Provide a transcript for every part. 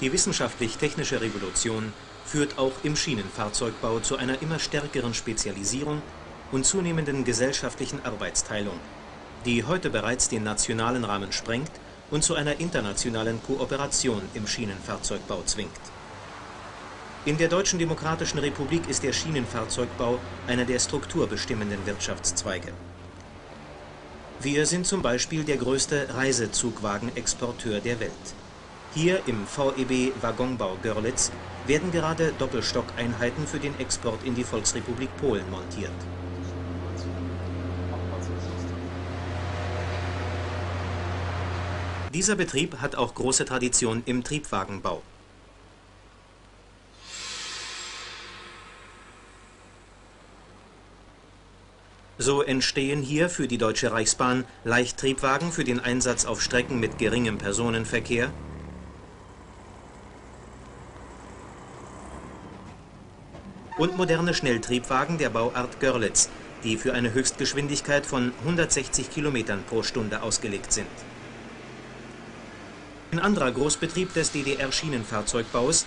Die wissenschaftlich-technische Revolution führt auch im Schienenfahrzeugbau zu einer immer stärkeren Spezialisierung und zunehmenden gesellschaftlichen Arbeitsteilung, die heute bereits den nationalen Rahmen sprengt und zu einer internationalen Kooperation im Schienenfahrzeugbau zwingt. In der Deutschen Demokratischen Republik ist der Schienenfahrzeugbau einer der strukturbestimmenden Wirtschaftszweige. Wir sind zum Beispiel der größte Reisezugwagenexporteur der Welt. Hier im VEB Waggonbau Görlitz werden gerade Doppelstockeinheiten für den Export in die Volksrepublik Polen montiert. Dieser Betrieb hat auch große Tradition im Triebwagenbau. So entstehen hier für die Deutsche Reichsbahn Leichttriebwagen für den Einsatz auf Strecken mit geringem Personenverkehr, und moderne Schnelltriebwagen der Bauart Görlitz, die für eine Höchstgeschwindigkeit von 160 Kilometern pro Stunde ausgelegt sind. Ein anderer Großbetrieb des DDR-Schienenfahrzeugbaus,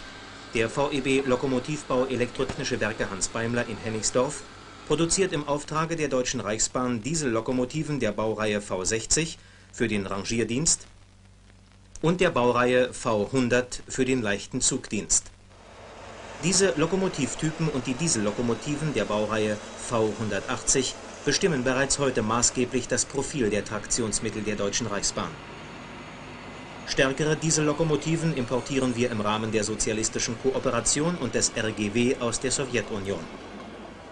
der VEB Lokomotivbau Elektrotechnische Werke Hans Beimler in Hennigsdorf, produziert im Auftrage der Deutschen Reichsbahn Diesellokomotiven der Baureihe V60 für den Rangierdienst und der Baureihe V100 für den leichten Zugdienst. Diese Lokomotivtypen und die Diesellokomotiven der Baureihe V180 bestimmen bereits heute maßgeblich das Profil der Traktionsmittel der Deutschen Reichsbahn. Stärkere Diesellokomotiven importieren wir im Rahmen der sozialistischen Kooperation und des RGW aus der Sowjetunion.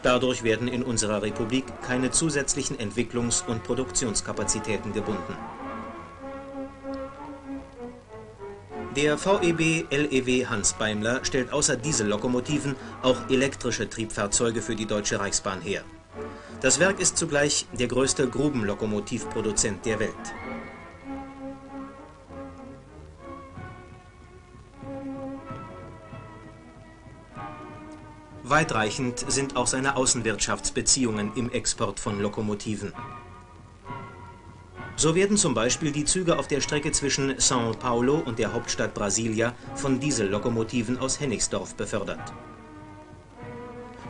Dadurch werden in unserer Republik keine zusätzlichen Entwicklungs- und Produktionskapazitäten gebunden. Der VEB-LEW Hans Beimler stellt außer Diesellokomotiven auch elektrische Triebfahrzeuge für die Deutsche Reichsbahn her. Das Werk ist zugleich der größte Grubenlokomotivproduzent der Welt. Weitreichend sind auch seine Außenwirtschaftsbeziehungen im Export von Lokomotiven. So werden zum Beispiel die Züge auf der Strecke zwischen São Paulo und der Hauptstadt Brasilia von Diesellokomotiven aus Hennigsdorf befördert.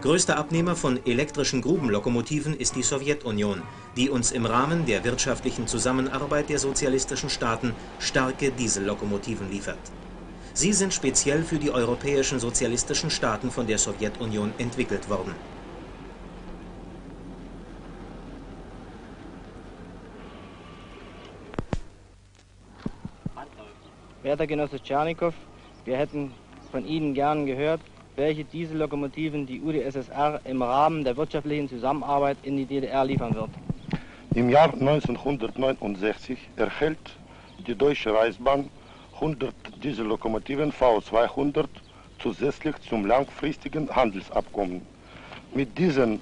Größter Abnehmer von elektrischen Grubenlokomotiven ist die Sowjetunion, die uns im Rahmen der wirtschaftlichen Zusammenarbeit der sozialistischen Staaten starke Diesellokomotiven liefert. Sie sind speziell für die europäischen sozialistischen Staaten von der Sowjetunion entwickelt worden. Werter Genosse Tschernikow, wir hätten von Ihnen gern gehört, welche Diesellokomotiven die UdSSR im Rahmen der wirtschaftlichen Zusammenarbeit in die DDR liefern wird. Im Jahr 1969 erhält die Deutsche Reichsbahn 100 Diesellokomotiven V200 zusätzlich zum langfristigen Handelsabkommen. Mit diesen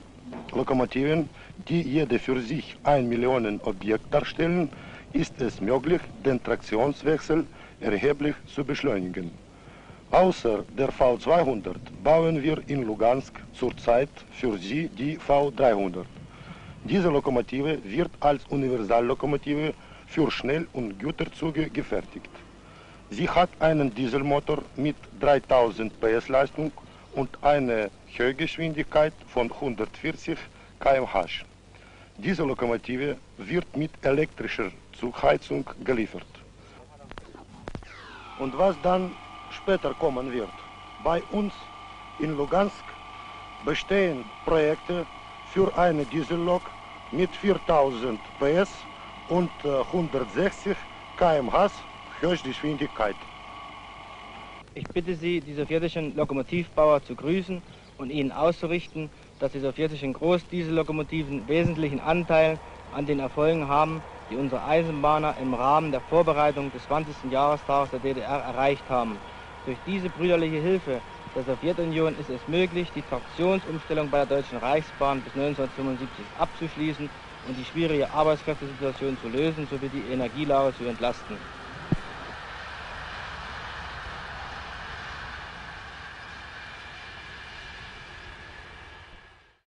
Lokomotiven, die jede für sich 1 Million Objekt darstellen, ist es möglich, den Traktionswechsel erheblich zu beschleunigen. Außer der V200 bauen wir in Lugansk zurzeit für sie die V300. Diese Lokomotive wird als Universallokomotive für Schnell- und Güterzüge gefertigt. Sie hat einen Dieselmotor mit 3000 PS Leistung und eine Höchstgeschwindigkeit von 140 km/h. Diese Lokomotive wird mit elektrischer Zugheizung geliefert. Und was dann später kommen wird. Bei uns in Lugansk bestehen Projekte für eine Diesellok mit 4000 PS und 160 km/h Höchstgeschwindigkeit. Ich bitte Sie, die sowjetischen Lokomotivbauer zu grüßen und ihnen auszurichten, dass die sowjetischen Großdiesellokomotiven wesentlichen Anteil an den Erfolgen haben, die unsere Eisenbahner im Rahmen der Vorbereitung des 20. Jahrestages der DDR erreicht haben. Durch diese brüderliche Hilfe der Sowjetunion ist es möglich, die Traktionsumstellung bei der Deutschen Reichsbahn bis 1975 abzuschließen und die schwierige Arbeitskräftesituation zu lösen sowie die Energielage zu entlasten.